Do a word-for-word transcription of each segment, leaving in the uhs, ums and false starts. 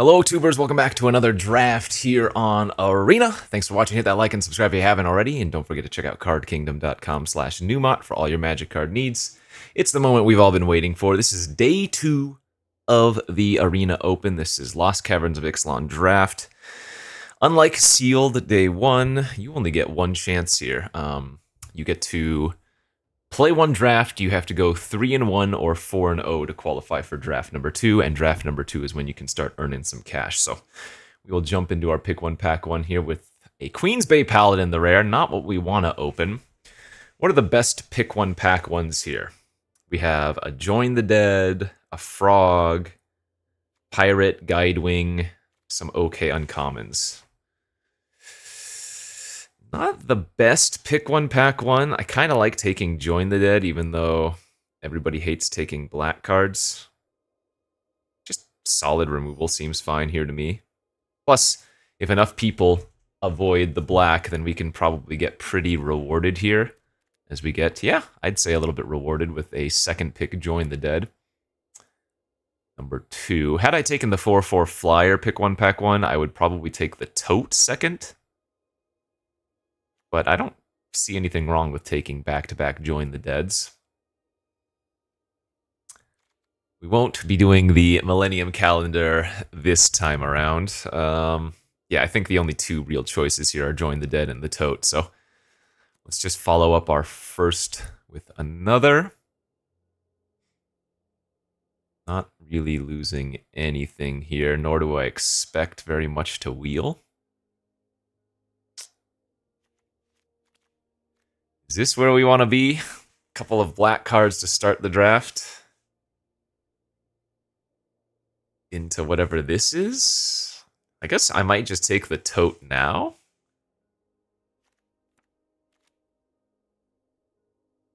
Hello, tubers. Welcome back to another draft here on Arena. Thanks for watching. Hit that like and subscribe if you haven't already. And don't forget to check out card kingdom dot com slash newmot for all your magic card needs. It's the moment we've all been waiting for. This is day two of the Arena Open. This is Lost Caverns of Ixalan draft. Unlike Sealed day one, you only get one chance here. Um, you get to play one draft. You have to go three and one or four and oh to qualify for draft number two, and draft number two is when you can start earning some cash. So we will jump into our pick one, pack one here with a Queens Bay Paladin, the rare, not what we want to open. What are the best pick one, pack ones here? We have a Join the Dead, a Frog, Pirate, Guidewing, some okay uncommons. Not the best pick one, pack one. I kind of like taking Join the Dead, even though everybody hates taking black cards. Just solid removal seems fine here to me. Plus, if enough people avoid the black, then we can probably get pretty rewarded here. As we get, yeah, I'd say a little bit rewarded with a second pick, Join the Dead. Number two. Had I taken the four four flyer, pick one, pack one, I would probably take the Tote second. But I don't see anything wrong with taking back-to-back Join the Deads. We won't be doing the Millennium Calendar this time around. Um, yeah, I think the only two real choices here are Join the Dead and the Tote. So let's just follow up our first with another. Not really losing anything here, nor do I expect very much to wheel. Is this where we want to be? A couple of black cards to start the draft. Into whatever this is. I guess I might just take the Tote now.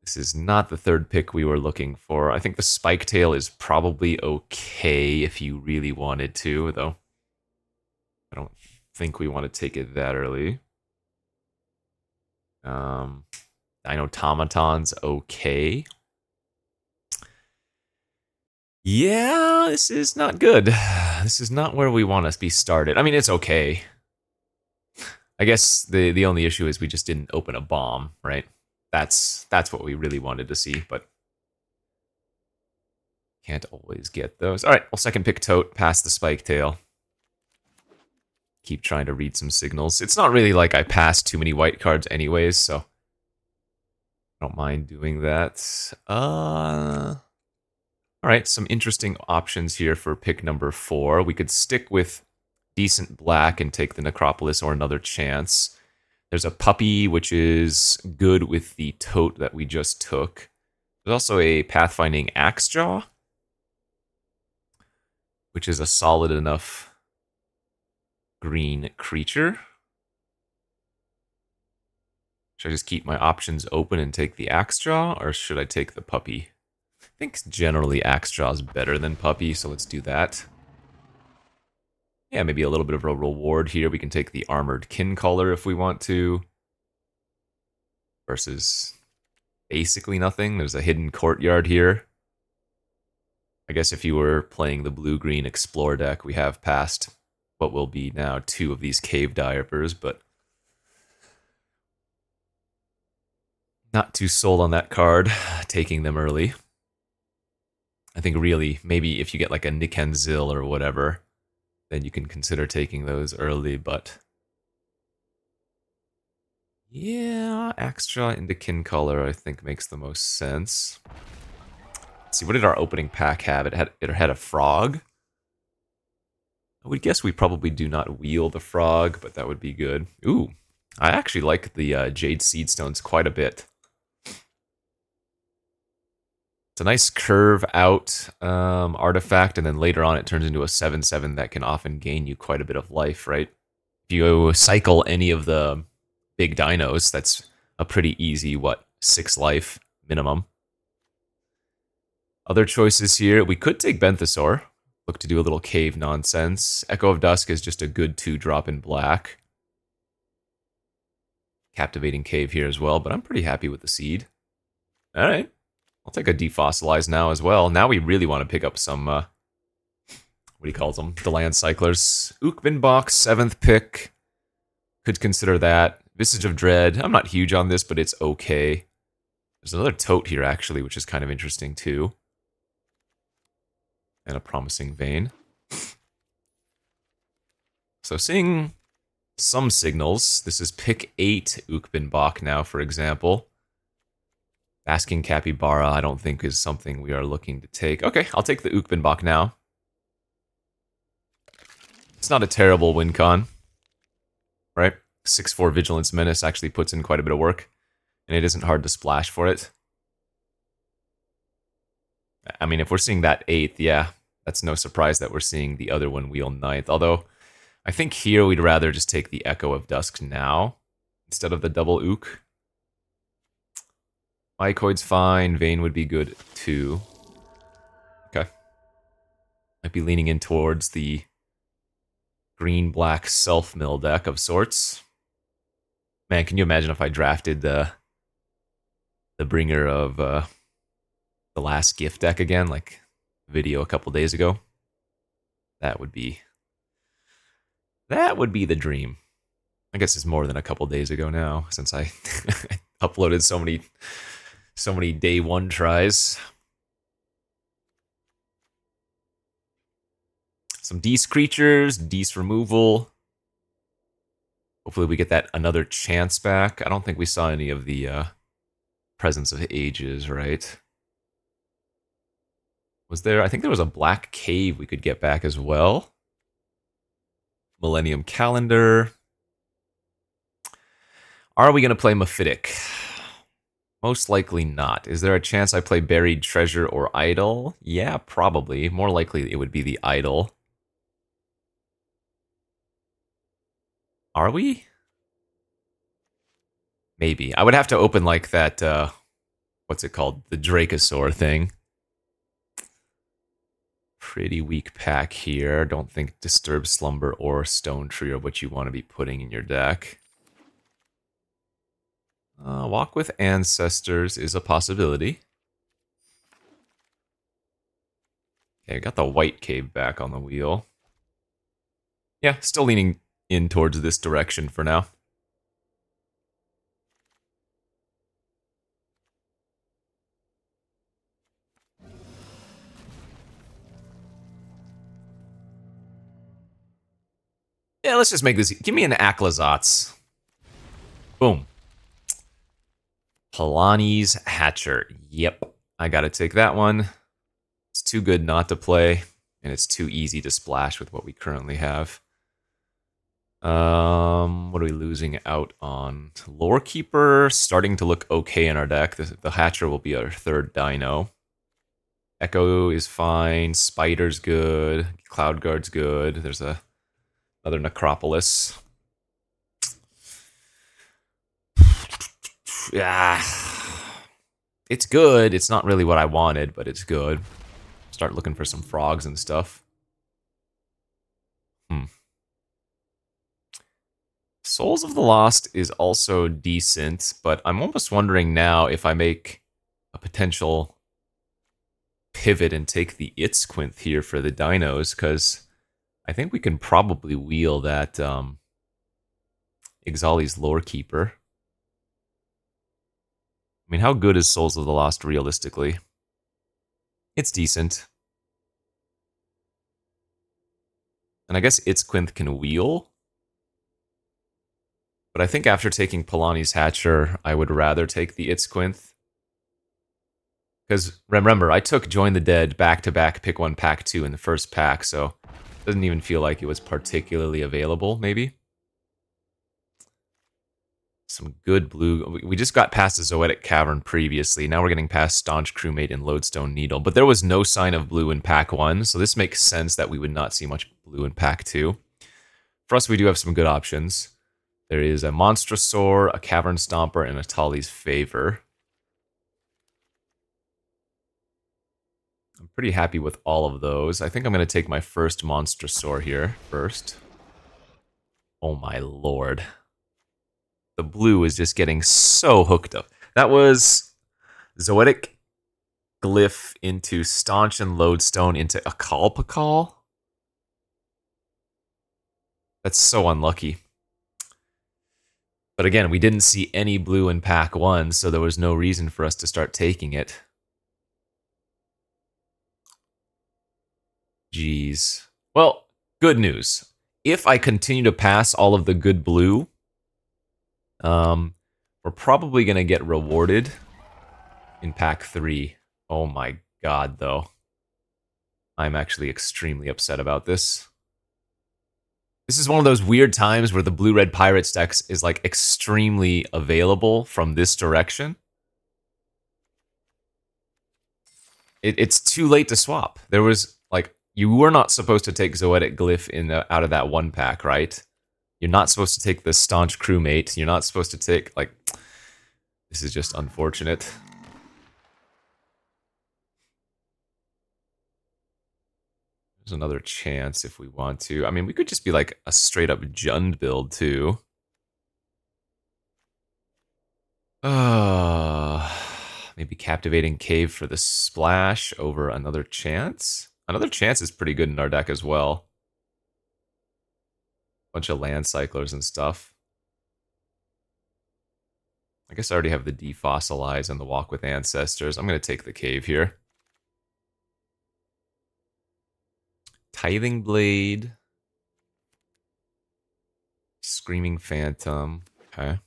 This is not the third pick we were looking for. I think the Spike Tail is probably okay if you really wanted to, though. I don't think we want to take it that early. Um... Dinotomaton's okay. Yeah, this is not good. This is not where we want to be started. I mean, it's okay. I guess the, the only issue is we just didn't open a bomb, right? That's, that's what we really wanted to see, but can't always get those. All right, well, second pick Tote, pass the Spike Tail. Keep trying to read some signals. It's not really like I passed too many white cards anyways, so don't mind doing that. Uh, all right, some interesting options here for pick number four. We could stick with decent black and take the Necropolis or another chance. There's a Puppy, which is good with the Tote that we just took. There's also a Pathfinding Axe Draw, which is a solid enough green creature. Should I just keep my options open and take the Axe Draw, or should I take the Puppy? I think generally Axe Draw is better than Puppy, so let's do that. Yeah, maybe a little bit of a reward here. We can take the Armored Kin Caller if we want to. Versus basically nothing. There's a Hidden Courtyard here. I guess if you were playing the blue-green Explore deck, we have passed what will be now two of these Cave Divers, but not too sold on that card, taking them early. I think really, maybe if you get like a Nikenzil or whatever, then you can consider taking those early, but yeah, Axe Draw into Kin Caller I think makes the most sense. Let's see, what did our opening pack have? It had, it had a Frog. I would guess we probably do not wheel the Frog, but that would be good. Ooh, I actually like the uh, Jade Seedstones quite a bit. It's a nice curve out um, artifact, and then later on it turns into a seven seven that can often gain you quite a bit of life, right? If you cycle any of the big dinos, that's a pretty easy, what, six life minimum. Other choices here, we could take Benthosaur, look to do a little cave nonsense. Echo of Dusk is just a good two-drop in black. Captivating Cave here as well, but I'm pretty happy with the seed. All right. I'll take a Defossilize now as well. Now we really want to pick up some uh, what do you call them? The land cyclers. Uchbenbak, seventh pick. Could consider that. Visage of Dread. I'm not huge on this, but it's okay. There's another Tote here, actually, which is kind of interesting, too. And a Promising Vein. So seeing some signals. This is pick eight Uchbenbak now, for example. Basking Capybara, I don't think is something we are looking to take. Okay, I'll take the Uchbenbak now. It's not a terrible win con, right? six four Vigilance Menace actually puts in quite a bit of work, and it isn't hard to splash for it. I mean, if we're seeing that eighth, yeah, that's no surprise that we're seeing the other one wheel ninth, although I think here we'd rather just take the Echo of Dusk now instead of the double Ook. Mycoid's fine, Vayne would be good too. Okay. Might be leaning in towards the green-black self-mill deck of sorts. Man, can you imagine if I drafted the, the bringer of uh, the last gift deck again, like the video a couple days ago? That would be... That would be the dream. I guess it's more than a couple days ago now, since I uploaded so many, so many day one tries. Some Deece creatures, Deece removal. Hopefully we get that another chance back. I don't think we saw any of the uh, Presence of Ages, right? Was there? I think there was a Black Cave we could get back as well. Millennium Calendar. Are we going to play Mephitic? Most likely not. Is there a chance I play Buried Treasure or Idol? Yeah, probably. More likely it would be the Idol. Are we? Maybe. I would have to open like that, uh, what's it called? The Dracosaur thing. Pretty weak pack here. Don't think Disturbed Slumber or Stone Tree are what you want to be putting in your deck. Uh, Walk with Ancestors is a possibility. Okay, I got the White Cave back on the wheel. Yeah, still leaning in towards this direction for now. Yeah, let's just make this. Give me an Aklazots. Boom. Palani's Hatcher. Yep. I gotta take that one. It's too good not to play, and it's too easy to splash with what we currently have. Um, what are we losing out on? Lorekeeper starting to look okay in our deck. The, the Hatcher will be our third dino. Echo is fine. Spider's good. Cloud Guard's good. There's a another Necropolis. Yeah. It's good. It's not really what I wanted, but it's good. Start looking for some frogs and stuff. Hmm. Souls of the Lost is also decent, but I'm almost wondering now if I make a potential pivot and take the Itzquinth here for the dinos, because I think we can probably wheel that um, Exali's Lorekeeper. I mean, how good is Souls of the Lost realistically? It's decent. And I guess Itzquinth can wheel. But I think after taking Palani's Hatcher, I would rather take the Itzquinth. Because remember, I took Join the Dead back-to-back, pick one, pack two in the first pack, so... Doesn't even feel like it was particularly available, maybe. Some good blue... We just got past the Zoetic Cavern previously. Now we're getting past Staunch Crewmate and Lodestone Needle. But there was no sign of blue in Pack one, so this makes sense that we would not see much blue in Pack two. For us, we do have some good options. There is a Monstrosaur, a Cavern Stomper, and a Tali's Favor. I'm pretty happy with all of those. I think I'm going to take my first Monstrosaur here first. Oh my lord. The blue is just getting so hooked up. That was Zoetic Glyph into Staunch and Lodestone into Akawalli. That's so unlucky. But again, we didn't see any blue in pack one, so there was no reason for us to start taking it. Jeez. Well, good news. If I continue to pass all of the good blue, um, we're probably going to get rewarded in pack three. Oh my god, though. I'm actually extremely upset about this. This is one of those weird times where the blue-red Pirates decks is like extremely available from this direction. It, it's too late to swap. There was like, you were not supposed to take Zoetic Glyph in the, out of that one pack, right? You're not supposed to take the Staunch Crewmate. You're not supposed to take like. This is just unfortunate. There's another chance if we want to. I mean, we could just be like a straight up Jund build too. Uh, maybe Captivating Cave for the splash over another chance. Another chance is pretty good in our deck as well. Bunch of land cyclers and stuff. I guess I already have the Defossilize and the Walk with Ancestors. I'm going to take the cave here. Tithing Blade. Screaming Phantom. Okay.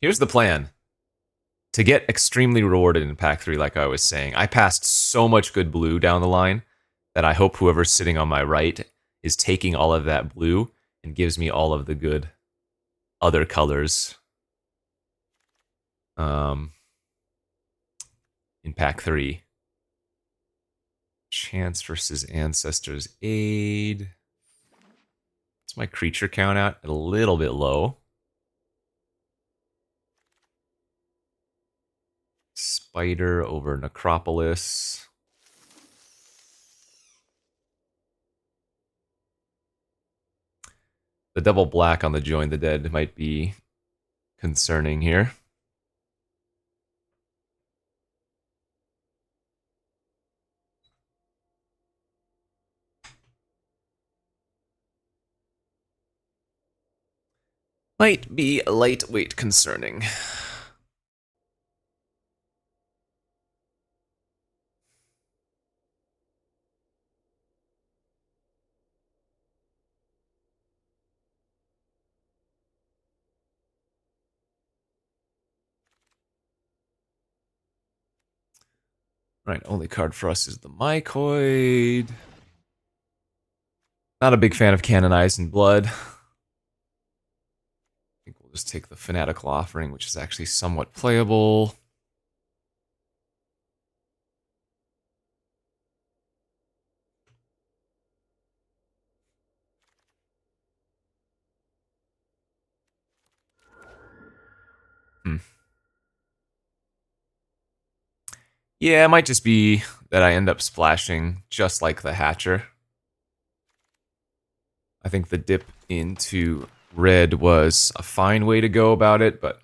Here's the plan. To get extremely rewarded in pack three, like I was saying, I passed so much good blue down the line that I hope whoever's sitting on my right is taking all of that blue and gives me all of the good other colors. Um... In pack three. Chance versus Ancestors Aid. It's my creature count out a little bit low. Spider over Necropolis. The double black on the Join the Dead might be concerning here. Might be lightweight concerning. Right, only card for us is the Mycoid. Not a big fan of Canonized in Blood. Just take the Fanatical Offering, which is actually somewhat playable. Hmm. Yeah, it might just be that I end up splashing just like the Hatcher. I think the dip into red was a fine way to go about it, but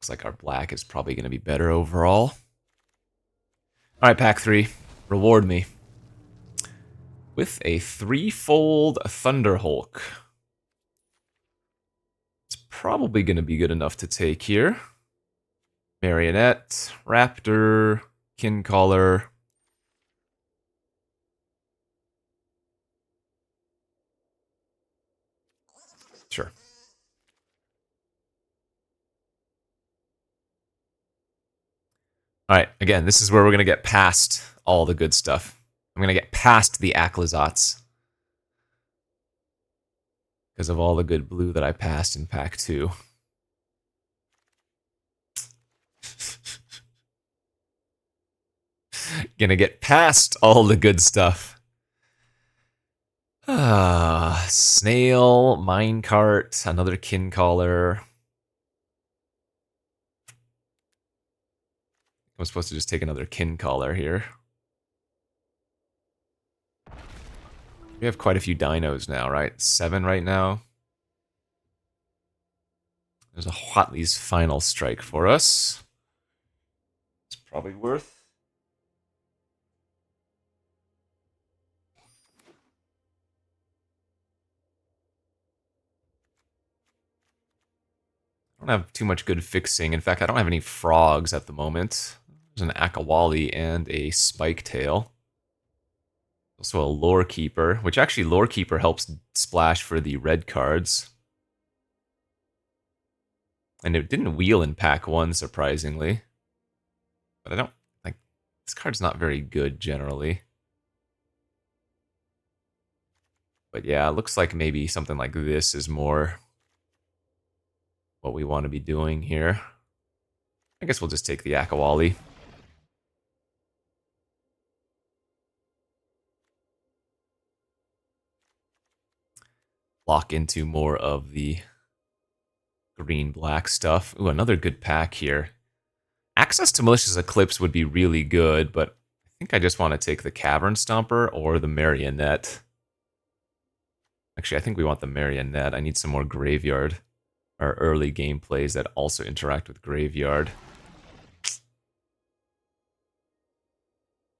looks like our black is probably going to be better overall. All right, pack three, reward me with a threefold Thunder Hulk. It's probably going to be good enough to take here. Marionette, Raptor, Kin Caller. Sure. All right, again, this is where we're going to get past all the good stuff. I'm going to get past the Aklizots because of all the good blue that I passed in pack two. Going to get past all the good stuff. Ah, snail, minecart, another Kin Caller. I'm supposed to just take another Kin Caller here. We have quite a few dinos now, right? Seven right now. There's a Hotley's Final Strike for us. Probably worth. I don't have too much good fixing. In fact, I don't have any frogs at the moment. There's an Akawalli and a Spike Tail. Also a Lore Keeper, which actually Lore Keeper helps splash for the red cards. And it didn't wheel in pack one, surprisingly. But I don't, like, this card's not very good generally. But yeah, it looks like maybe something like this is more what we want to be doing here. I guess we'll just take the Akawalli. Lock into more of the green-black stuff. Ooh, another good pack here. Access to Malicious Eclipse would be really good, but I think I just want to take the Cavern Stomper or the Marionette. Actually, I think we want the Marionette. I need some more Graveyard, or early game plays that also interact with Graveyard. It's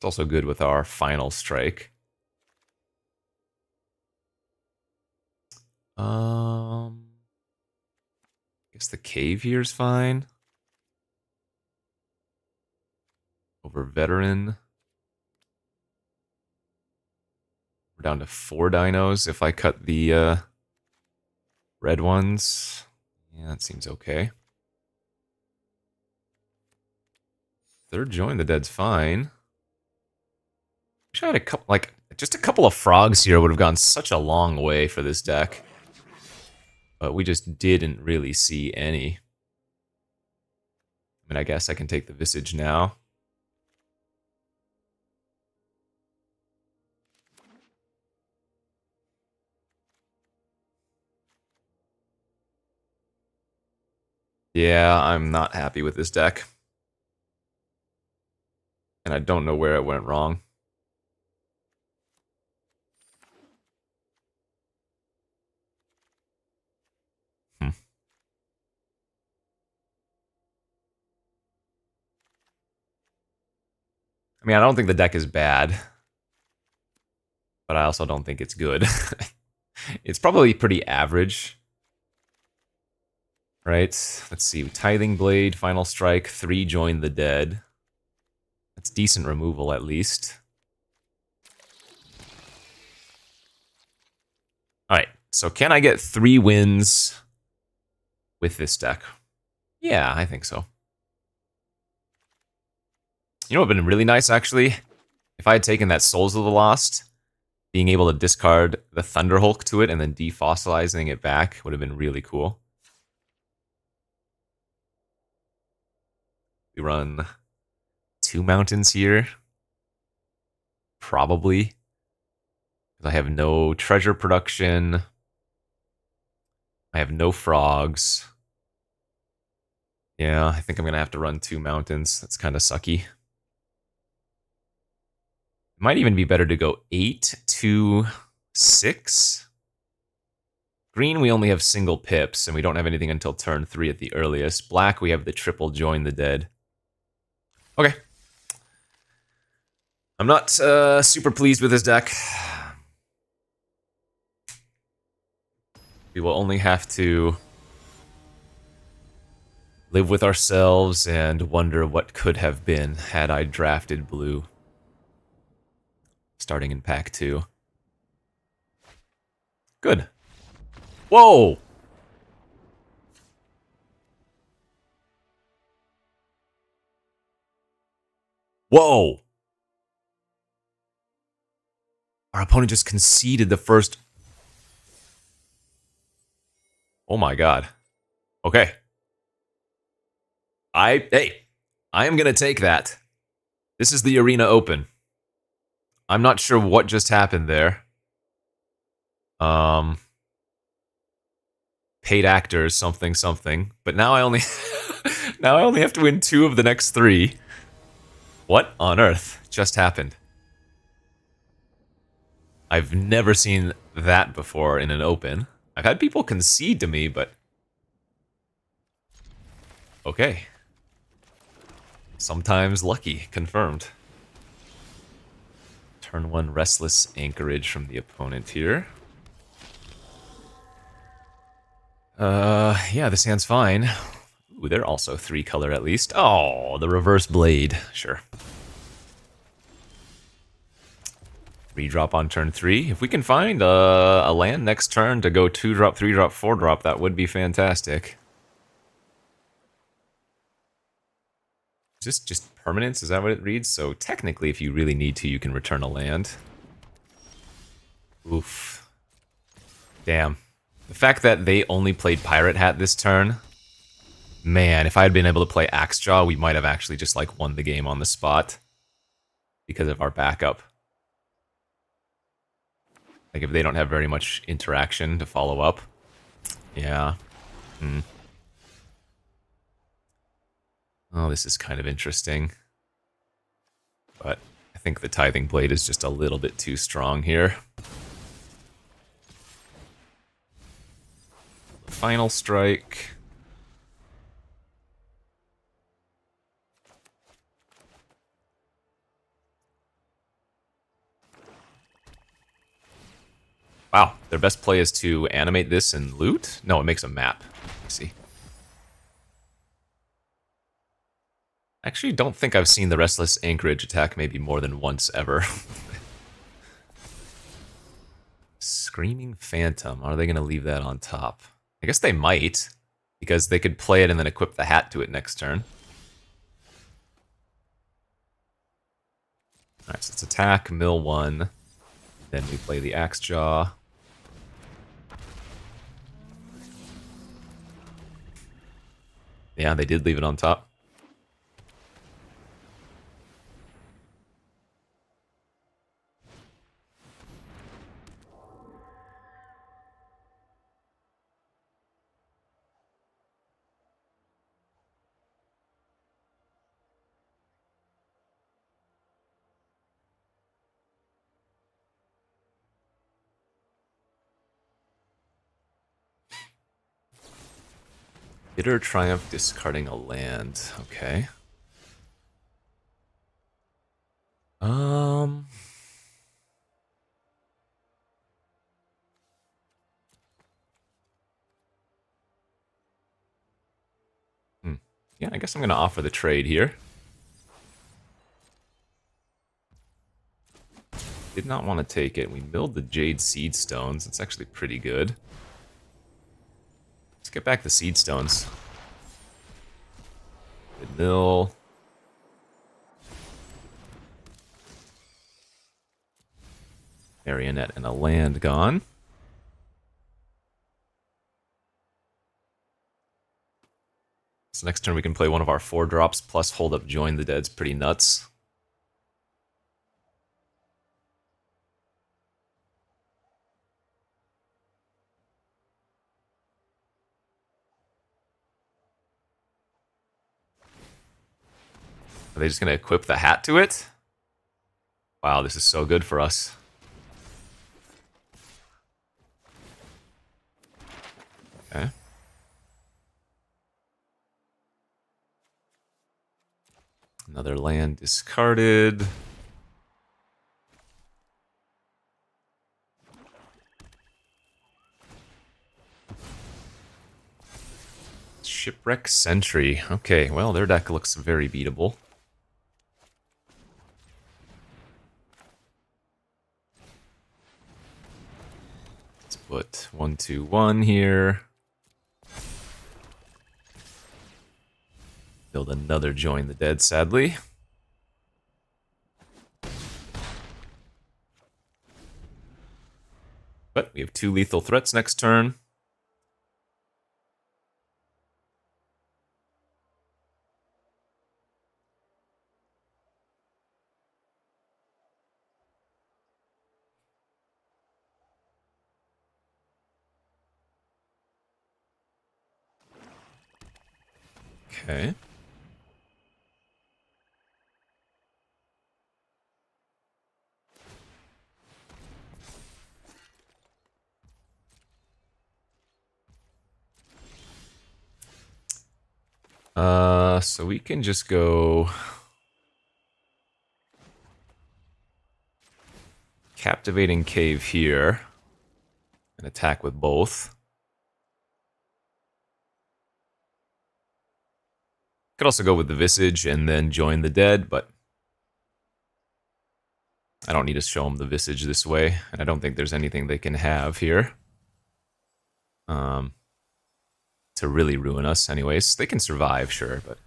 also good with our Final Strike. Um... I guess the cave here is fine. Over veteran. We're down to four dinos if I cut the uh, red ones. Yeah, that seems okay. Third Join the Dead's fine. Wish I had a couple, like, just a couple of frogs here would have gone such a long way for this deck. But we just didn't really see any. I mean, I guess I can take the Visage now. Yeah, I'm not happy with this deck. And I don't know where it went wrong. I mean, I don't think the deck is bad, but I also don't think it's good. It's probably pretty average. Right, let's see. Tithing Blade, Final Strike, three Join the Dead. That's decent removal, at least. Alright, so can I get three wins with this deck? Yeah, I think so. You know what would have been really nice, actually? If I had taken that Souls of the Lost, being able to discard the Thunder Hulk to it and then defossilizing it back would have been really cool. We run two mountains here. Probably. Because I have no treasure production. I have no frogs. Yeah, I think I'm going to have to run two mountains. That's kind of sucky. Might even be better to go eight, two, six. Green, we only have single pips, and we don't have anything until turn three at the earliest. Black, we have the triple Join the Dead. Okay. I'm not uh, super pleased with this deck. We will only have to live with ourselves and wonder what could have been had I drafted blue. Starting in pack two. Good. Whoa! Whoa! Our opponent just conceded the first... Oh my god. Okay. I... Hey! I am gonna take that. This is the Arena Open. I'm not sure what just happened there. Um, paid actors, something, something. But now I only, now I only have to win two of the next three. What on earth just happened? I've never seen that before in an open. I've had people concede to me, but okay. Sometimes lucky, confirmed. Turn one Restless Anchorage from the opponent here. Uh, yeah, this hand's fine. Ooh, they're also three color at least. Oh, the reverse blade. Sure. Redrop on turn three. If we can find a, a land next turn to go two drop, three drop, four drop, that would be fantastic. Is this just permanence? Is that what it reads? So technically, if you really need to, you can return a land. Oof. Damn. The fact that they only played Pirate Hat this turn, man, if I had been able to play Axe Draw, we might have actually just like won the game on the spot because of our backup. Like if they don't have very much interaction to follow up. Yeah. Mm. Oh, this is kind of interesting. But I think the Tithing Blade is just a little bit too strong here. Final strike. Wow, their best play is to animate this and loot? No, it makes a map. Let's see. Actually, don't think I've seen the Restless Anchorage attack maybe more than once ever. Screaming Phantom. Are they going to leave that on top? I guess they might, because they could play it and then equip the hat to it next turn. Alright, so let's attack, mill one, then we play the Axe Jaw. Yeah, they did leave it on top. Bitter Triumph discarding a land. Okay. Um. Hmm. Yeah, I guess I'm going to offer the trade here. Did not want to take it. We milled the Jade Seed Stones. It's actually pretty good. Let's get back the seed stones. Good mill. Marionette and a land gone. So next turn we can play one of our four drops plus hold up Join the Dead's pretty nuts. Are they just going to equip the hat to it? Wow, this is so good for us. Okay. Another land discarded. Shipwreck Sentry. Okay, well, their deck looks very beatable. Put one, two, one here. Build another Join the Dead, sadly. But we have two lethal threats next turn. Okay. Uh, so we can just go Captivating Cave here and attack with both. Could also go with the Visage and then Join the Dead, but I don't need to show them the Visage this way, and I don't think there's anything they can have here um, to really ruin us anyways. They can survive, sure, but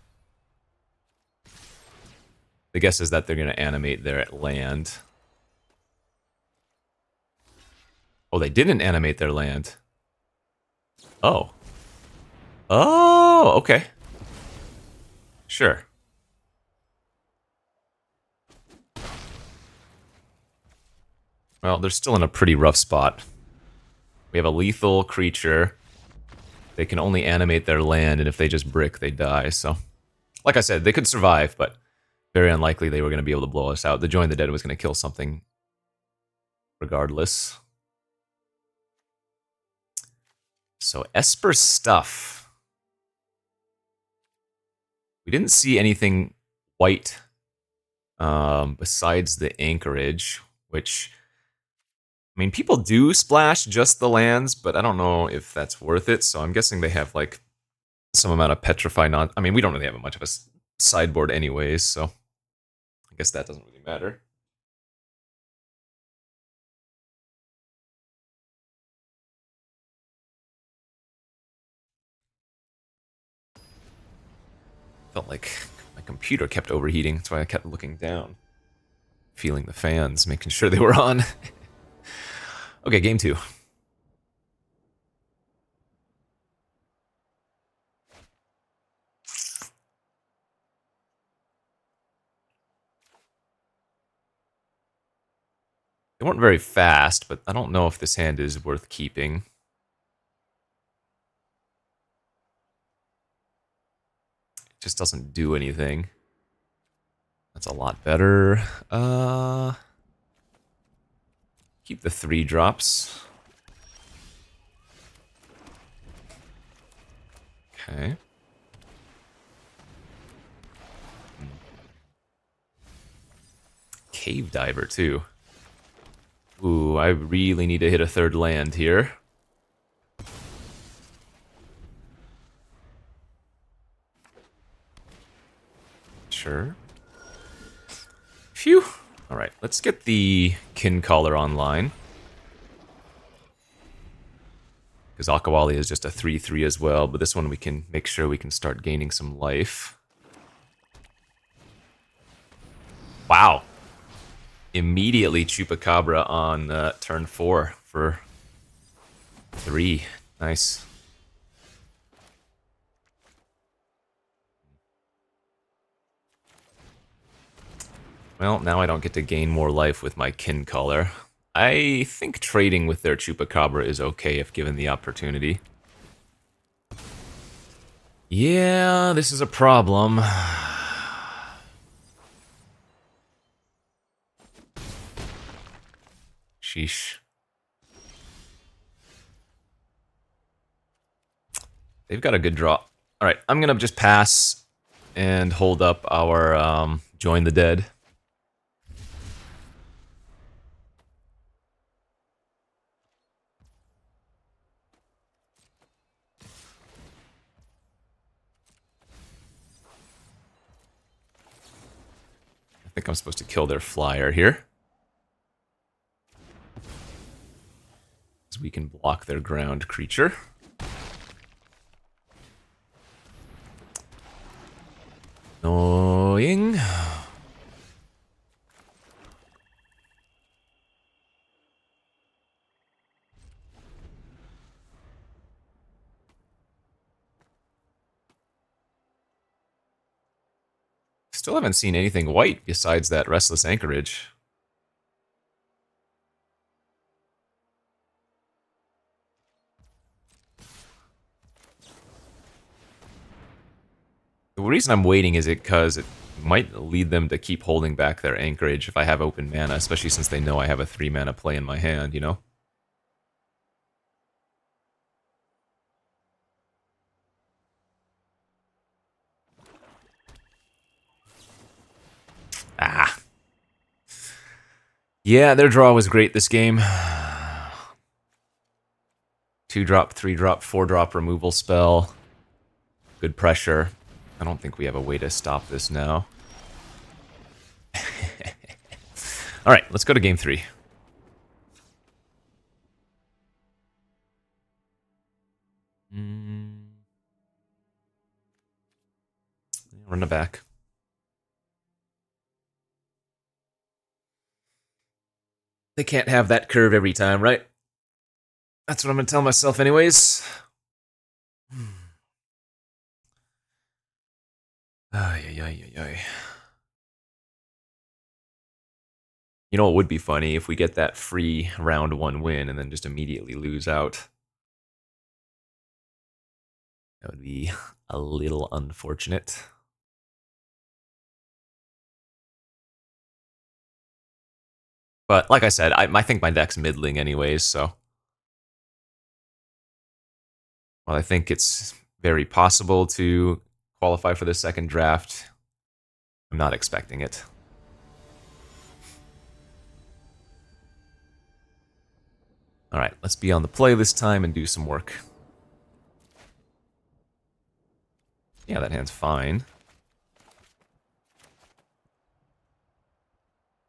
the guess is that they're going to animate there at land. Oh, they didn't animate their land. Oh. Oh, okay. Sure. Well, they're still in a pretty rough spot. We have a lethal creature. They can only animate their land, and if they just brick, they die. So, like I said, they could survive, but very unlikely they were going to be able to blow us out. The Join the Dead was going to kill something regardless. So, Esper stuff. We didn't see anything white um, besides the Anchorage, which, I mean, people do splash just the lands, but I don't know if that's worth it, so I'm guessing they have, like, some amount of Petrify non- I mean, we don't really have much of a sideboard anyways, so I guess that doesn't really matter. Felt like my computer kept overheating, that's why I kept looking down. Feeling the fans, making sure they were on. Okay, game two. They weren't very fast, but I don't know if this hand is worth keeping. Just doesn't do anything. That's a lot better. Uh, keep the three drops. Okay. Cave Diver too. Ooh, I really need to hit a third land here. Sure. Phew. Alright, let's get the Kin Caller online. Because Akawalli is just a three three as well, but this one we can make sure we can start gaining some life. Wow. Immediately Chupacabra on uh, turn four for three. Nice. Well, now I don't get to gain more life with my Kin Caller. I think trading with their Chupacabra is okay if given the opportunity. Yeah, this is a problem. Sheesh. They've got a good draw. Alright, I'm gonna just pass and hold up our um, Join the Dead. I think I'm supposed to kill their flyer here. Because we can block their ground creature. Annoying. Still haven't seen anything white besides that Restless Anchorage. The reason I'm waiting is it because it might lead them to keep holding back their Anchorage if I have open mana, especially since they know I have a three mana play in my hand, you know? Yeah, their draw was great this game. Two drop, three drop, four drop removal spell. Good pressure. I don't think we have a way to stop this now. All right, let's go to game three. Mm. Run it back. They can't have that curve every time, right? That's what I'm gonna tell myself anyways. Hmm. Ay, ay, ay, ay, ay. You know, it would be funny if we get that free round one win and then just immediately lose out. That would be a little unfortunate. But like I said, I, I think my deck's middling anyways, so. Well, I think it's very possible to qualify for the second draft. I'm not expecting it. All right, let's be on the play this time and do some work. Yeah, that hand's fine.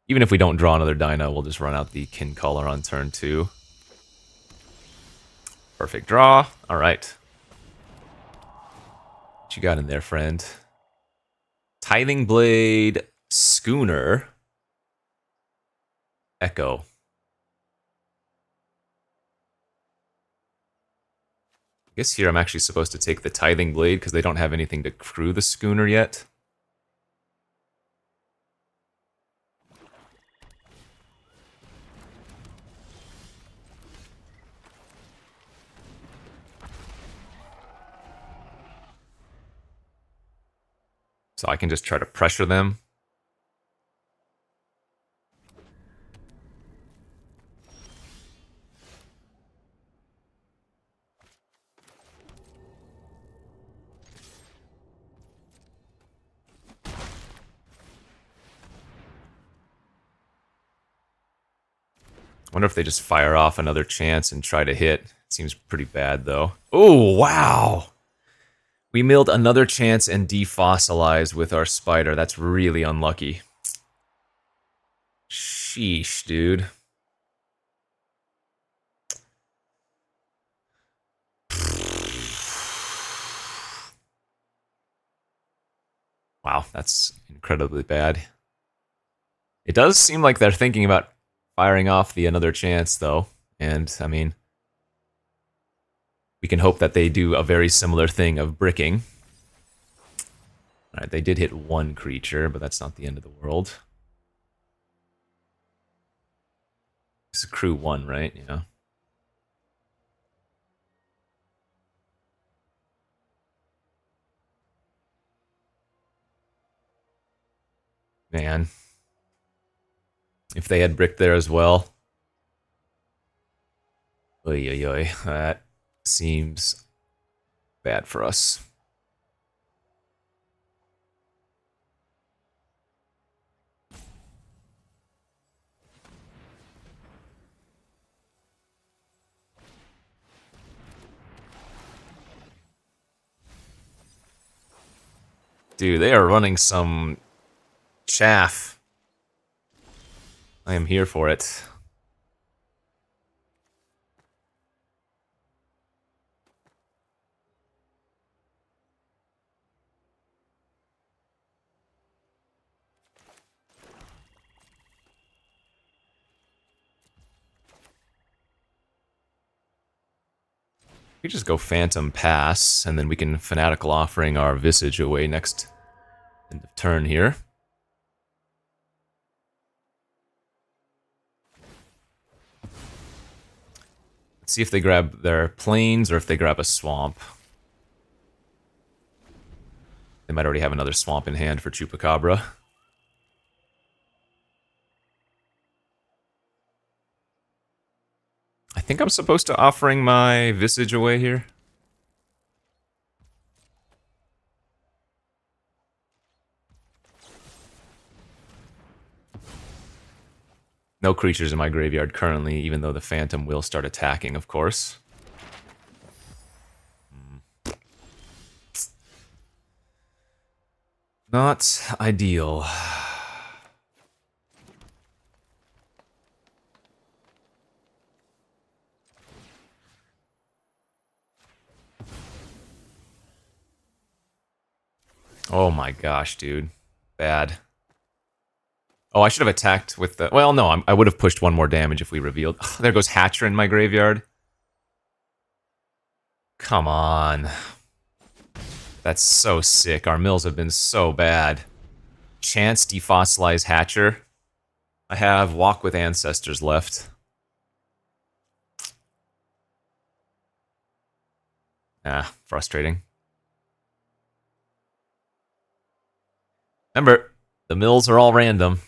Even if we don't draw another Dino, we'll just run out the Kin Caller on turn two. Perfect draw. All right. What you got in there, friend? Tithing Blade, Schooner, Echo. I guess here I'm actually supposed to take the Tithing Blade because they don't have anything to crew the Schooner yet. So I can just try to pressure them. Wonder if they just fire off another chance and try to hit. It seems pretty bad though. Oh, wow! We milled another chance and defossilized with our spider. That's really unlucky. Sheesh, dude. Wow, that's incredibly bad. It does seem like they're thinking about firing off the another chance, though. And, I mean, we can hope that they do a very similar thing of bricking. All right, they did hit one creature, but that's not the end of the world. It's a crew one, right? Yeah. Man. If they had bricked there as well. Oy, oy, oy. That seems bad for us. Dude, they are running some chaff. I am here for it. We just go Phantom Pass, and then we can Fanatical Offering our Visage away next end of turn here. Let's see if they grab their plains or if they grab a swamp. They might already have another swamp in hand for Chupacabra. I think I'm supposed to offering my Visage away here. No creatures in my graveyard currently, even though the Phantom will start attacking, of course. Not ideal. Oh my gosh, dude. Bad. Oh, I should have attacked with the... Well, no, I'm, I would have pushed one more damage if we revealed. Oh, there goes Hatcher in my graveyard. Come on. That's so sick. Our mills have been so bad. Chance Defossilize Hatcher. I have Walk with Ancestors left. Ah, frustrating. Remember, the mills are all random.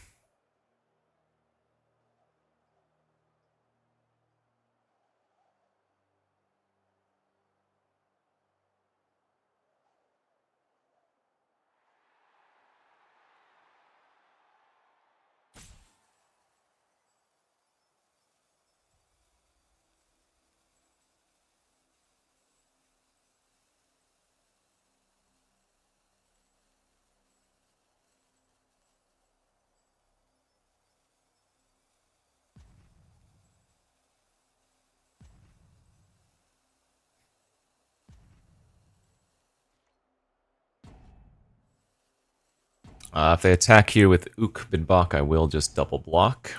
Uh, if they attack here with Uchbenbak, I will just double block.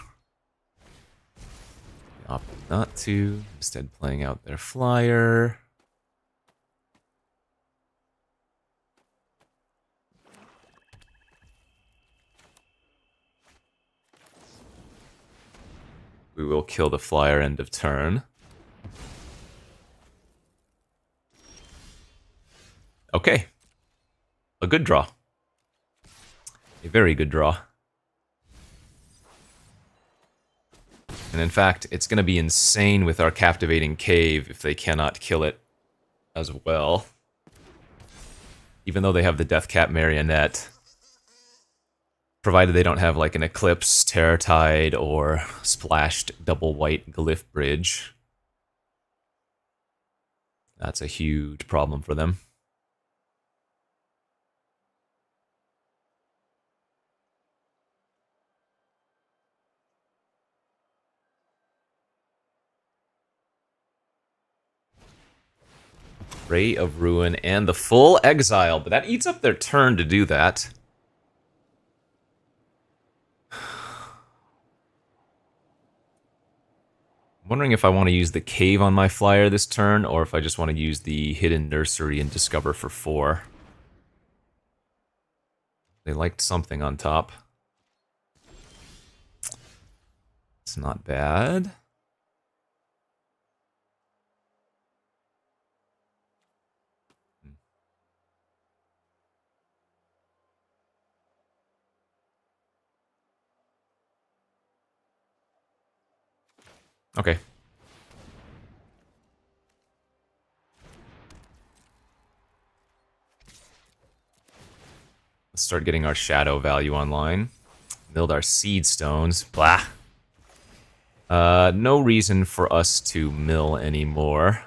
They opt not to, instead playing out their flyer. We will kill the flyer end of turn. Okay. A good draw. A very good draw. And in fact, it's going to be insane with our Captivating Cave if they cannot kill it as well. Even though they have the Deathcap Marionette. Provided they don't have like an Eclipse, Terror Tide, or Splashed Double White Glyph Bridge. That's a huge problem for them. Ray of Ruin and the full exile, but that eats up their turn to do that. I'm wondering if I want to use the cave on my flyer this turn, or if I just want to use the Hidden Nursery and Discover for four. They liked something on top. It's not bad. Okay. Let's start getting our shadow value online. Build our seed stones. Blah. Uh, no reason for us to mill anymore.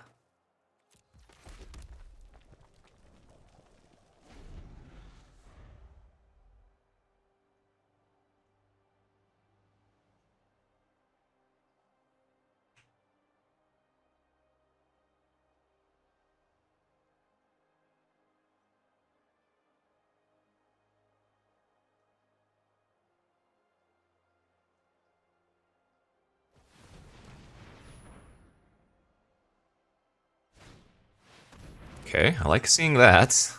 Okay, I like seeing that.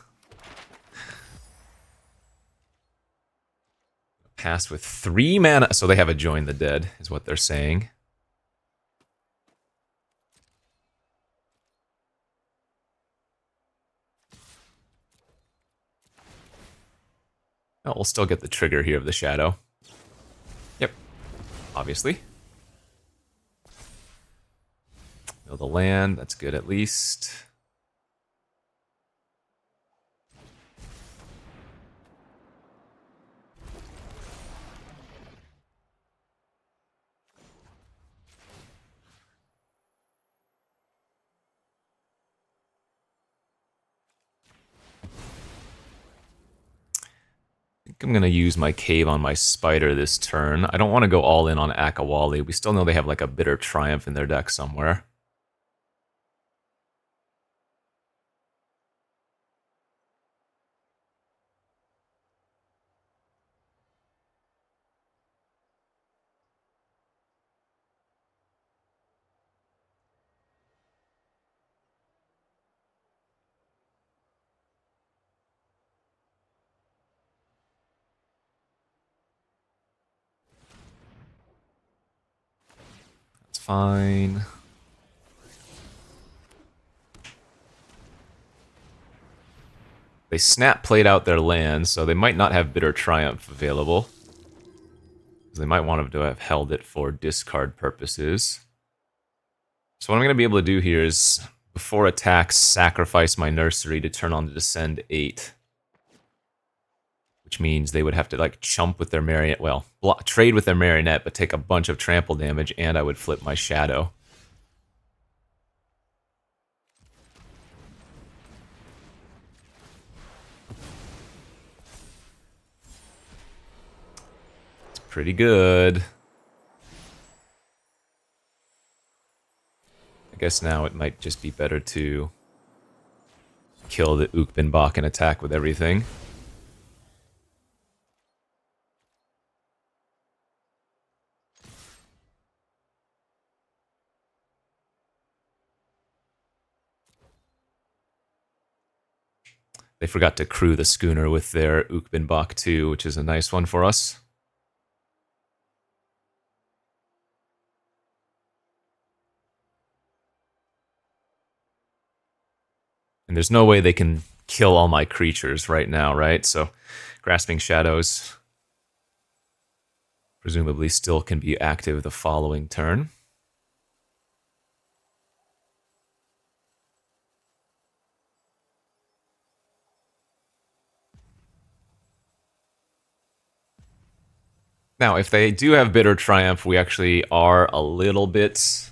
Pass with three mana, so they have a Join the Dead, is what they're saying. Oh, we'll still get the trigger here of the shadow. Yep, obviously. Build a land, that's good at least. think I'm going to use my cave on my spider this turn. I don't want to go all in on Akawalli. We still know they have like a Bitter Triumph in their deck somewhere. Fine. They snap played out their land, so they might not have Bitter Triumph available. They might want to have held it for discard purposes. So what I'm going to be able to do here is, before attack, sacrifice my nursery to turn on the Descend eight. Which means they would have to like chump with their marionette, well, block, trade with their marionette, but take a bunch of trample damage, and I would flip my shadow. It's pretty good. I guess now it might just be better to kill the Uchbenbak and attack with everything. They forgot to crew the schooner with their Uchbenbak too, which is a nice one for us. And there's no way they can kill all my creatures right now, right? So Grasping Shadows presumably still can be active the following turn. Now, if they do have Bitter Triumph, we actually are a little bit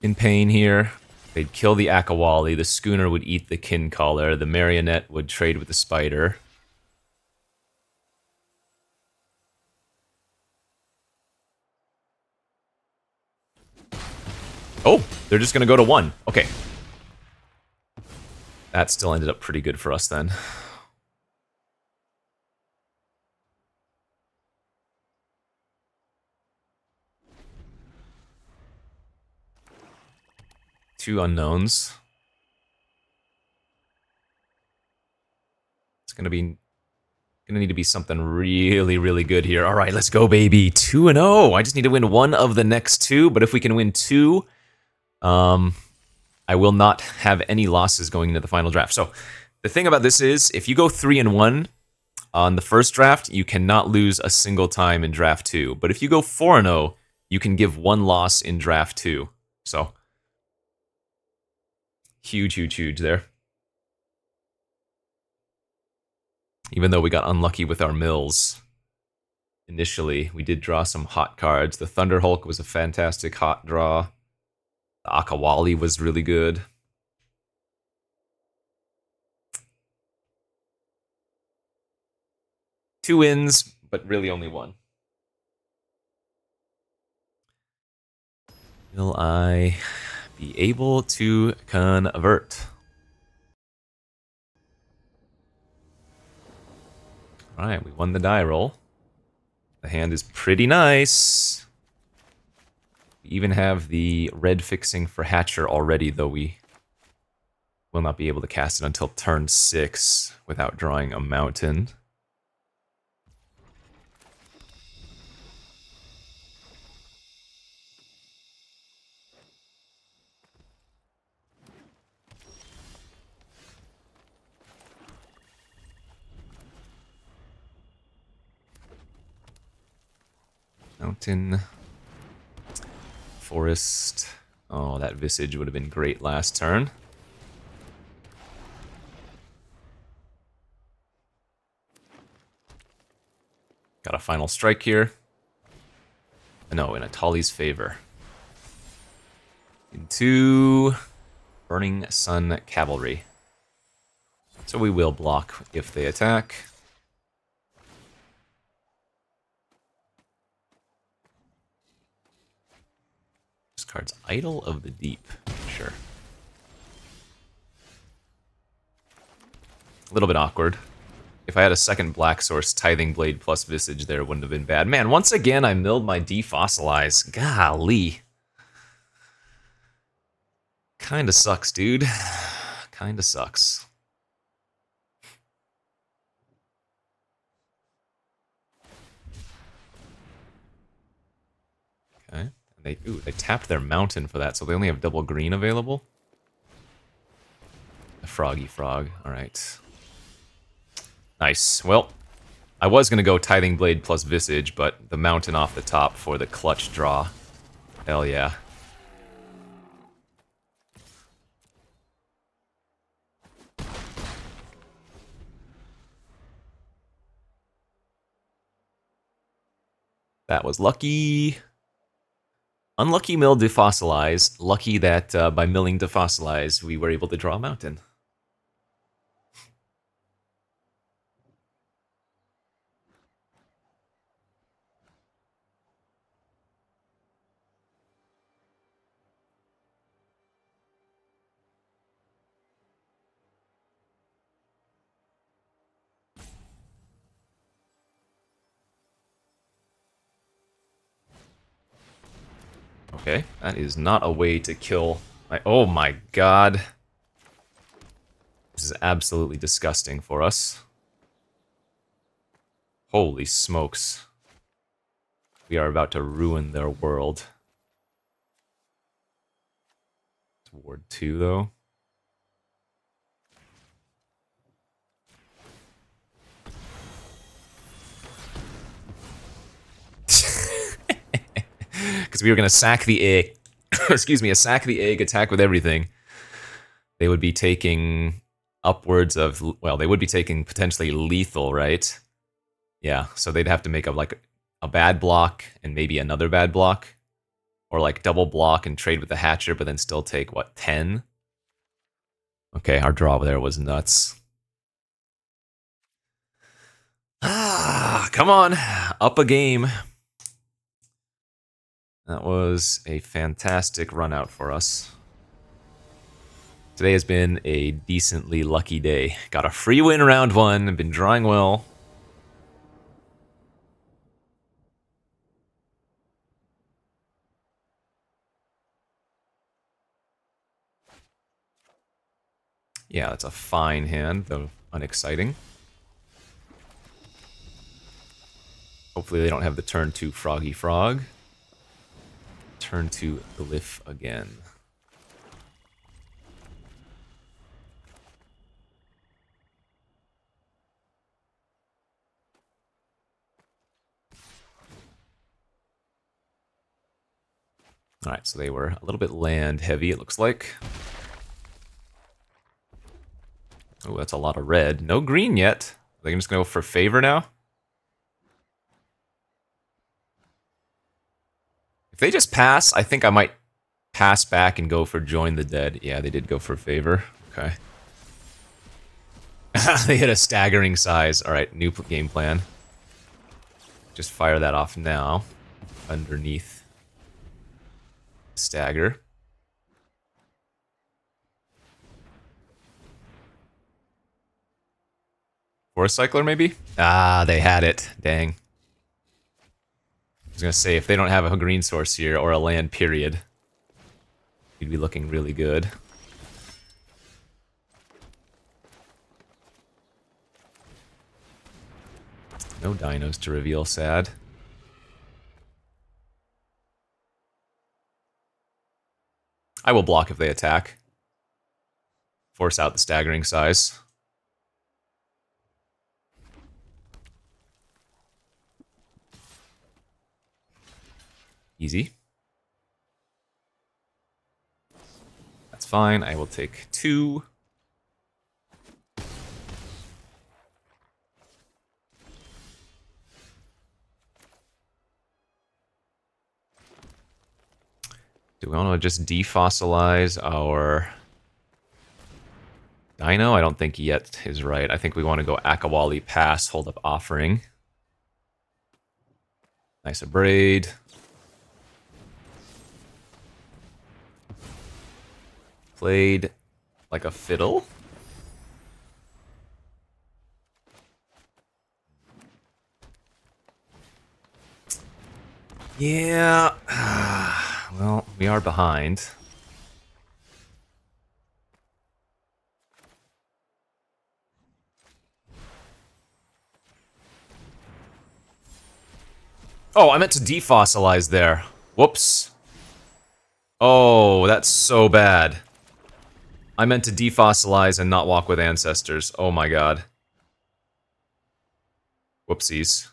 in pain here. They'd kill the Akawalli, the schooner would eat the Kin Caller, the marionette would trade with the spider. Oh, they're just going to go to one. Okay. That still ended up pretty good for us then. Two unknowns. It's gonna be gonna need to be something really, really good here. All right, let's go, baby. Two and oh. I just need to win one of the next two. But if we can win two, um, I will not have any losses going into the final draft. So the thing about this is, if you go three and one on the first draft, you cannot lose a single time in draft two. But if you go four and oh, you can give one loss in draft two. So. Huge, huge, huge there. Even though we got unlucky with our mills initially, we did draw some hot cards. The Thunder Hulk was a fantastic hot draw. The Akawalli was really good. Two wins, but really only one. Will I be able to convert? All right, we won the die roll. The hand is pretty nice. We even have the red fixing for Hatcher already, though we will not be able to cast it until turn six without drawing a mountain. Mountain, forest. Oh, that Visage would have been great last turn. Got a final strike here. No, in Atali's favor. Into Burning Sun Cavalry. So we will block if they attack. This card's Idol of the Deep. Sure. A little bit awkward. If I had a second black source, Tithing Blade plus Visage there wouldn't have been bad. Man, once again, I milled my Defossilize. Golly. Kinda sucks, dude. Kinda sucks. Okay. And they, ooh, they tapped their mountain for that, so they only have double green available. A froggy frog. Alright. Nice. Well, I was going to go Tithing Blade plus Visage, but the mountain off the top for the clutch draw. Hell yeah. That was lucky. Unlucky mill Defossilize. Lucky that uh, by milling Defossilize, we were able to draw a mountain. Okay, that is not a way to kill my... Oh my god. This is absolutely disgusting for us. Holy smokes. We are about to ruin their world. It's Ward two, though. Because we were going to sack the egg. Excuse me, a sack the egg, attack with everything. They would be taking upwards of, well, they would be taking potentially lethal, right? Yeah, so they'd have to make up like a bad block and maybe another bad block. Or like double block and trade with the Hatcher, but then still take, what, ten? Okay, our draw there was nuts. Ah, come on, up a game. That was a fantastic run out for us. Today has been a decently lucky day. Got a free win round one, been drawing well. Yeah, that's a fine hand, though unexciting. Hopefully they don't have the turn two Froggy Frog. Turn to Glyph again. Alright, so they were a little bit land heavy, it looks like. Oh, that's a lot of red. No green yet. Are they just going to go for favor now? If they just pass, I think I might pass back and go for Join the Dead. Yeah, they did go for favor. Okay. They hit a staggering size. All right, new game plan. Just fire that off now. Underneath. Stagger. Forest Cycler, maybe? Ah, they had it. Dang. I was going to say, if they don't have a green source here, or a land period, you'd be looking really good. No dinos to reveal, sad. I will block if they attack. Force out the staggering size. Easy. That's fine. I will take two. Do we want to just defossilize our Dino? I don't think yet is right. I think we want to go Akawalli, pass, hold up offering. Nice abrade. Played like a fiddle. Yeah. Well, we are behind. Oh, I meant to defossilize there. Whoops. Oh, that's so bad. I meant to defossilize and not walk with ancestors. Oh my god. Whoopsies.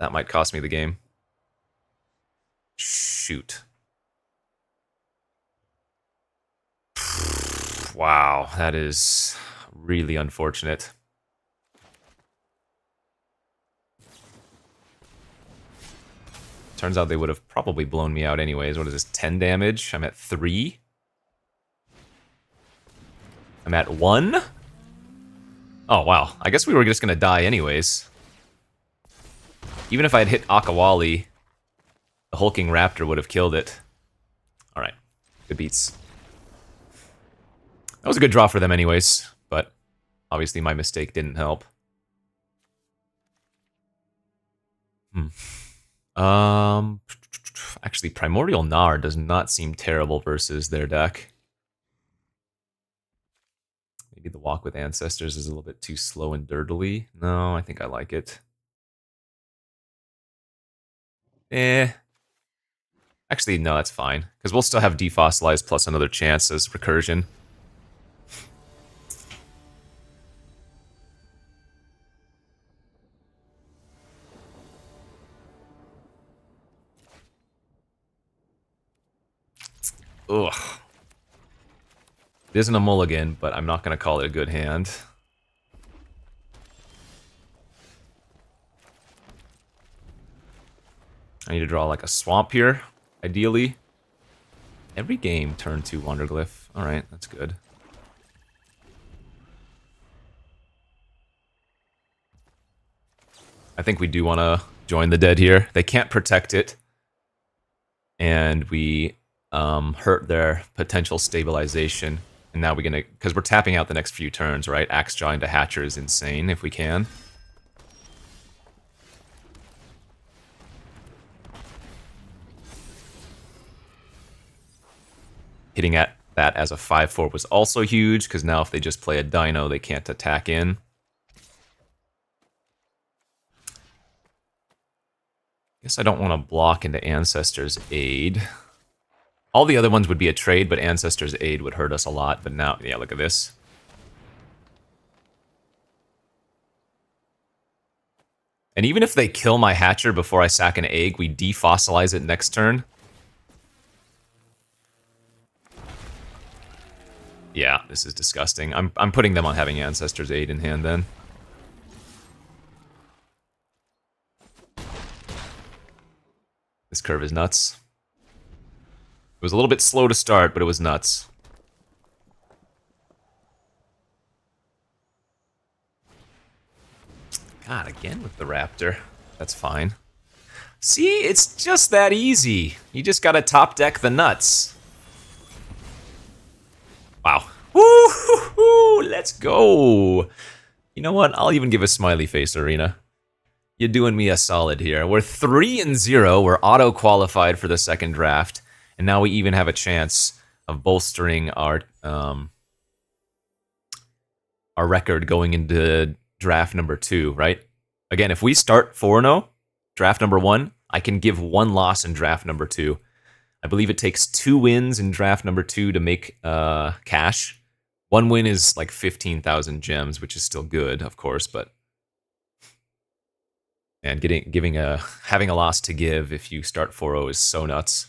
That might cost me the game. Shoot. Wow, that is really unfortunate. Turns out they would have probably blown me out anyways. What is this, ten damage? I'm at three. I'm at one? Oh, wow. I guess we were just gonna die anyways. Even if I had hit Akawalli, the hulking raptor would have killed it. Alright. Good beats. That was a good draw for them anyways, but obviously my mistake didn't help. Hmm. Um, actually, Primordial Gnar does not seem terrible versus their deck. Maybe the Walk with Ancestors is a little bit too slow and dirtily. No, I think I like it. Eh. Actually, no, that's fine. Because we'll still have Defossilize plus another chance as Recursion. Ugh. It isn't a mulligan, but I'm not going to call it a good hand. I need to draw like a swamp here, ideally. Every game, turn two Wanderglyph. Alright, that's good. I think we do want to join the dead here. They can't protect it. And we... Um, hurt their potential stabilization, and now we're gonna, because we're tapping out the next few turns, right? Axe Draw into Hatcher is insane if we can. Hitting at that as a five four was also huge, because now if they just play a Dino, they can't attack in. Guess I don't want to block into Ancestors Aid. All the other ones would be a trade, but Ancestors Aid would hurt us a lot. But now, yeah, look at this. And even if they kill my Hatcher before I sack an egg, we defossilize it next turn. Yeah, this is disgusting. I'm, I'm putting them on having Ancestors Aid in hand then. This curve is nuts. It was a little bit slow to start, but it was nuts. God, again with the raptor. That's fine. See, it's just that easy. You just gotta top deck the nuts. Wow. Woo-hoo-hoo! Let's go! You know what? I'll even give a smiley face, Arena. You're doing me a solid here. We're three and zero. We're auto-qualified for the second draft. And now we even have a chance of bolstering our um, our record going into draft number two, right? Again, if we start four and oh, draft number one, I can give one loss in draft number two. I believe it takes two wins in draft number two to make uh, cash. One win is like fifteen thousand gems, which is still good, of course, but... And getting, giving a, having a loss to give if you start four oh is so nuts.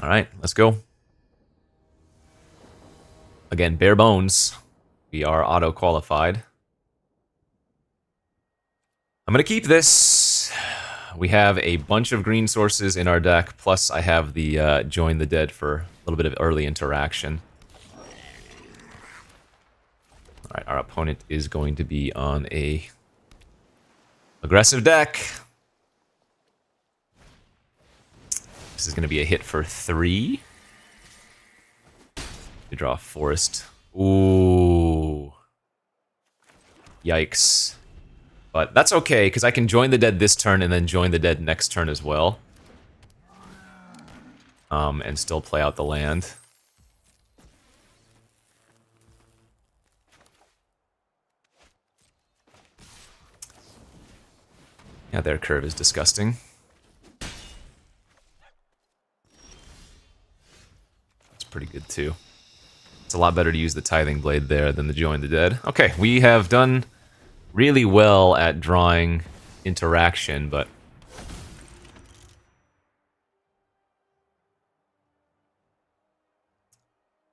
All right, let's go. Again, bare bones. We are auto-qualified. I'm going to keep this. we have a bunch of green sources in our deck, plus I have the uh, Join the Dead for a little bit of early interaction. Alright, our opponent is going to be on a aggressive deck. This is going to be a hit for three. We draw a forest. Ooh. Yikes. But that's okay, because I can Join the Dead this turn and then Join the Dead next turn as well. Um, and still play out the land. Yeah, their curve is disgusting. That's pretty good too. It's a lot better to use the Tithing Blade there than the Join the Dead. Okay, we have done really well at drawing interaction, but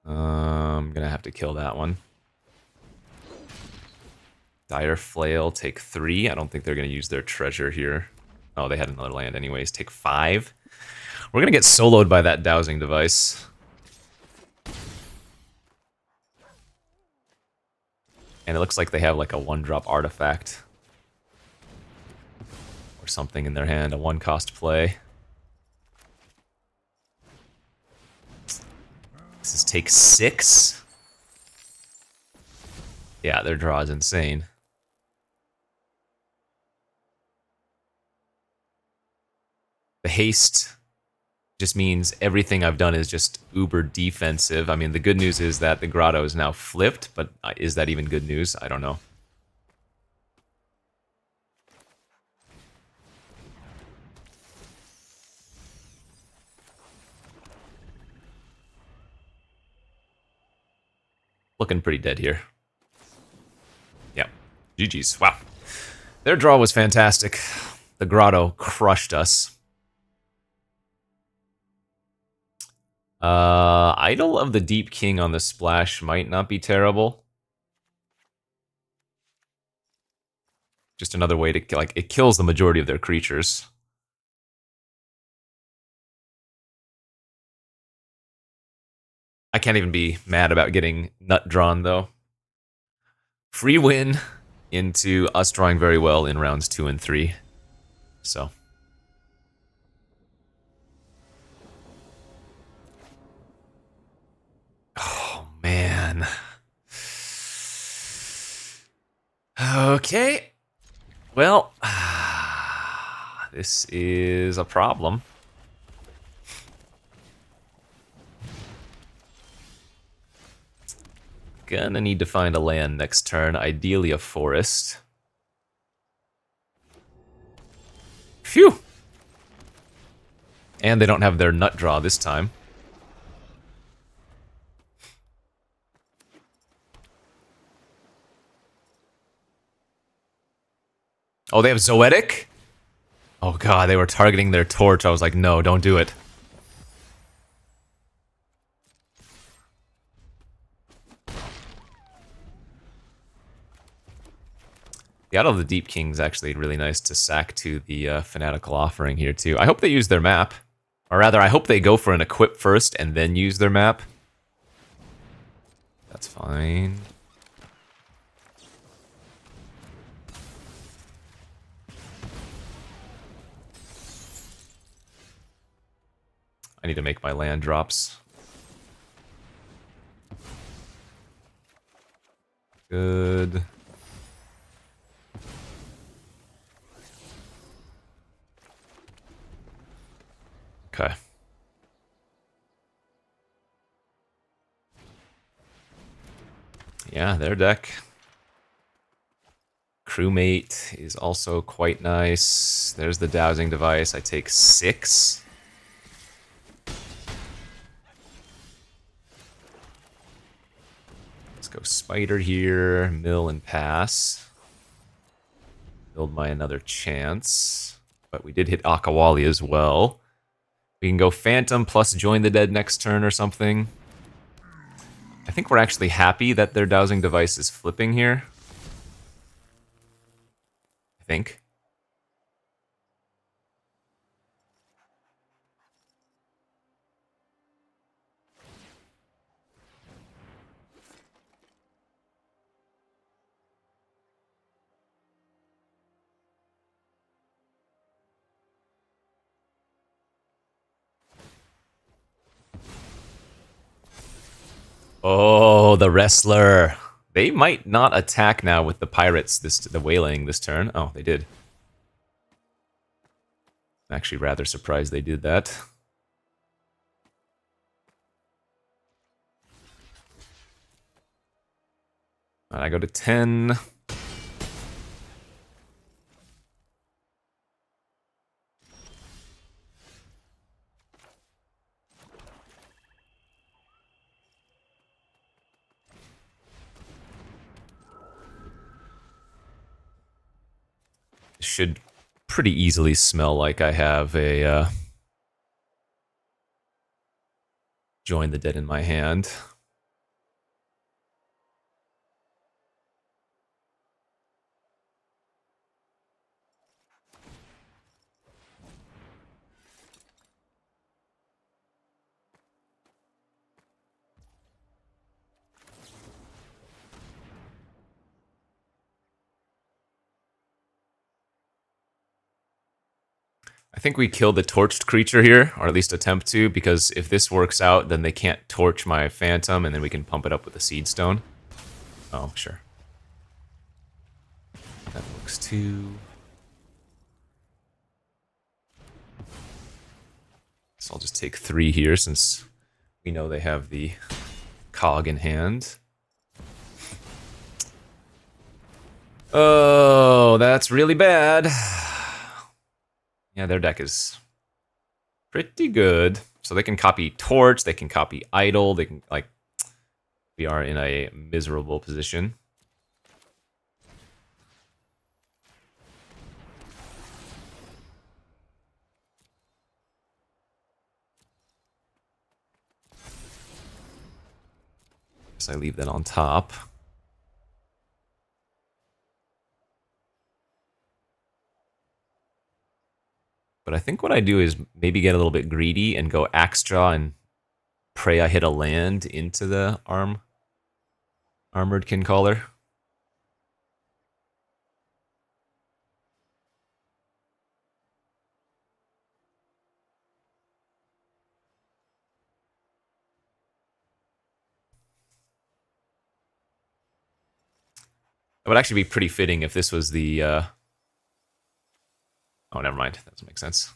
uh, I'm gonna have to kill that one. Dire Flail, take three. I don't think they're gonna use their treasure here. Oh, they had another land anyways. Take five. We're gonna get soloed by that Dowsing Device. And it looks like they have like a one-drop artifact or something in their hand, a one-cost play. This is take six. Yeah, their draw is insane. The haste just means everything I've done is just uber defensive. I mean, the good news is that the grotto is now flipped, but is that even good news? I don't know. Looking pretty dead here. Yep. G G's. Wow. Their draw was fantastic. The grotto crushed us. Uh, Idol of the Deep King on the splash might not be terrible. Just another way to, like, it kills the majority of their creatures. I can't even be mad about getting nut drawn, though. Free win into us drawing very well in rounds two and three. So... oh, man. Okay. Well, this is a problem. Gonna need to find a land next turn, ideally a forest. Phew! And they don't have their nut draw this time. Oh, they have Zoetic? Oh god, they were targeting their Torch. I was like, no, don't do it. The Idol of the Deep King is actually really nice to sack to the uh, Fanatical Offering here, too. I hope they use their map. Or rather, I hope they go for an equip first and then use their map. That's fine. I need to make my land drops. Good. Okay. Yeah, their deck. Crewmate is also quite nice. There's the Dowsing Device. I take six. Go Spider here, mill and pass. Build my another chance. But we did hit Akawalli as well. We can go Phantom plus Join the Dead next turn or something. I think we're actually happy that their Dowsing Device is flipping here. I think. Oh, the Wrestler. They might not attack now with the Pirates, this the Wailing this turn. Oh, they did. I'm actually rather surprised they did that. All right, I go to ten. Should pretty easily smell like I have a uh, Join the Dead in my hand. I think we kill the torched creature here, or at least attempt to, because if this works out, then they can't torch my Phantom, and then we can pump it up with a Seed Stone. Oh, sure. That works too. So I'll just take three here, since we know they have the cog in hand. Oh, that's really bad. Yeah, their deck is pretty good. So they can copy Torch, they can copy Idol, they can, like, we are in a miserable position. So I leave that on top. But I think what I do is maybe get a little bit greedy and go Axe Draw and pray I hit a land into the arm armored Kin Caller. It would actually be pretty fitting if this was the uh, oh, never mind. That doesn't make sense.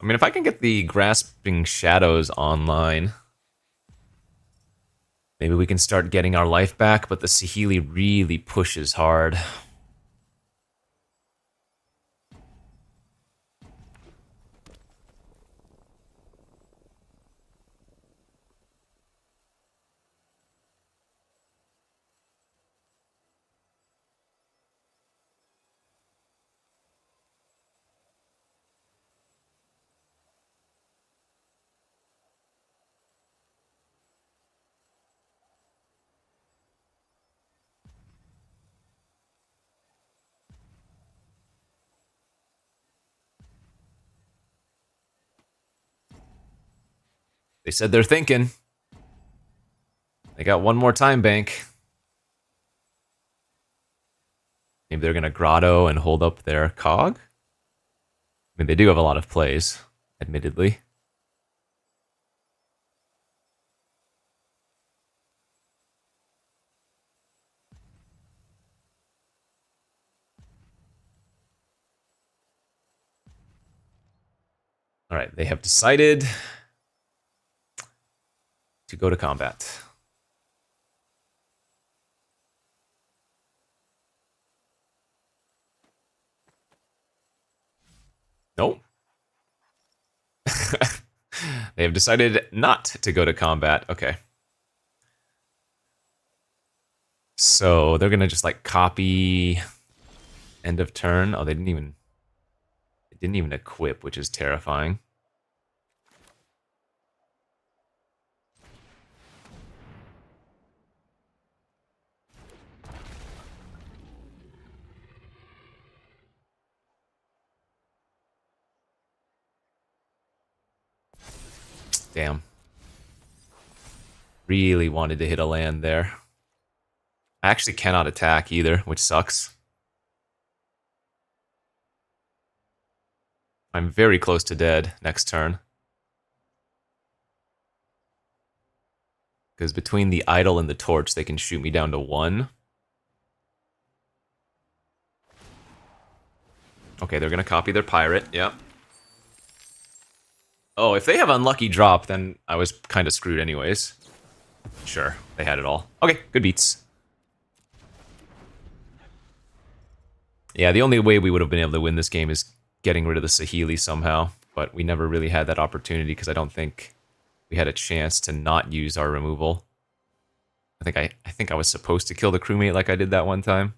I mean, if I can get the Grasping Shadows online, maybe we can start getting our life back, but the Sahili really pushes hard. They said they're thinking. They got one more time bank. Maybe they're gonna grotto and hold up their cog? I mean, they do have a lot of plays, admittedly. All right, they have decided to go to combat. Nope. They have decided not to go to combat. Okay. So they're gonna just like copy end of turn. Oh, they didn't even they didn't even equip, which is terrifying. Damn. Really wanted to hit a land there. I actually cannot attack either, which sucks. I'm very close to dead next turn. Because between the idol and the torch, they can shoot me down to one. Okay, they're gonna copy their pirate, yep. Oh, if they have unlucky drop, then I was kind of screwed anyways. Sure, they had it all. Okay, good beats. Yeah, the only way we would have been able to win this game is getting rid of the Saheeli somehow, but we never really had that opportunity because I don't think we had a chance to not use our removal. I think I, I think I was supposed to kill the crewmate like I did that one time.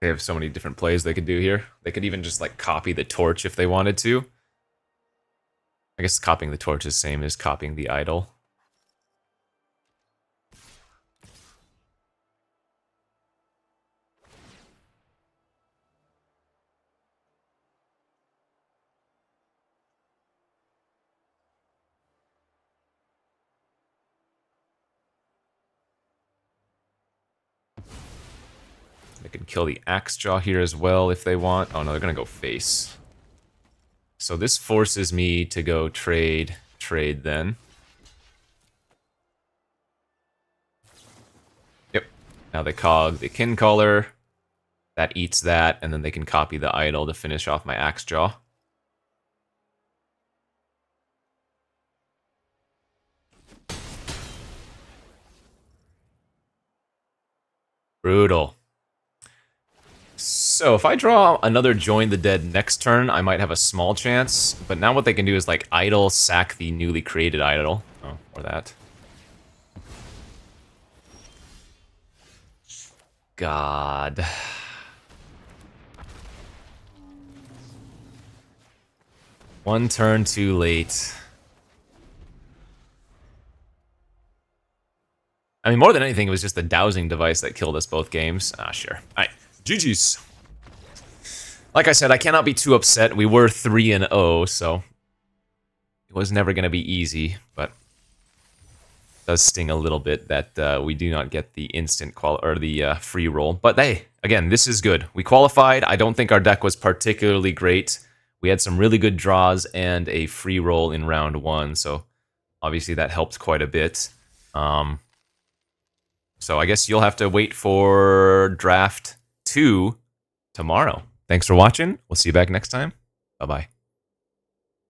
They have so many different plays they could do here. They could even just like copy the torch if they wanted to. I guess copying the torch is the same as copying the idol. They can kill the axe draw here as well if they want. Oh no, they're gonna go face. So this forces me to go trade, trade then. Yep. Now they cog the kin caller. That eats that, and then they can copy the idol to finish off my axe draw. Brutal. So if I draw another Join the Dead next turn, I might have a small chance, but now what they can do is like idle, sack the newly created idol. Oh, or that. God. One turn too late. I mean, more than anything, it was just the dowsing device that killed us both games. Ah, sure. All right. G G's. Like I said, I cannot be too upset. We were three and oh, so it was never going to be easy, but it does sting a little bit that uh, we do not get the instant qual or the uh, free roll. But hey, again, this is good. We qualified. I don't think our deck was particularly great. We had some really good draws and a free roll in round one, so obviously that helped quite a bit. Um, so I guess you'll have to wait for draft two tomorrow. Thanks for watching. We'll see you back next time. Bye-bye.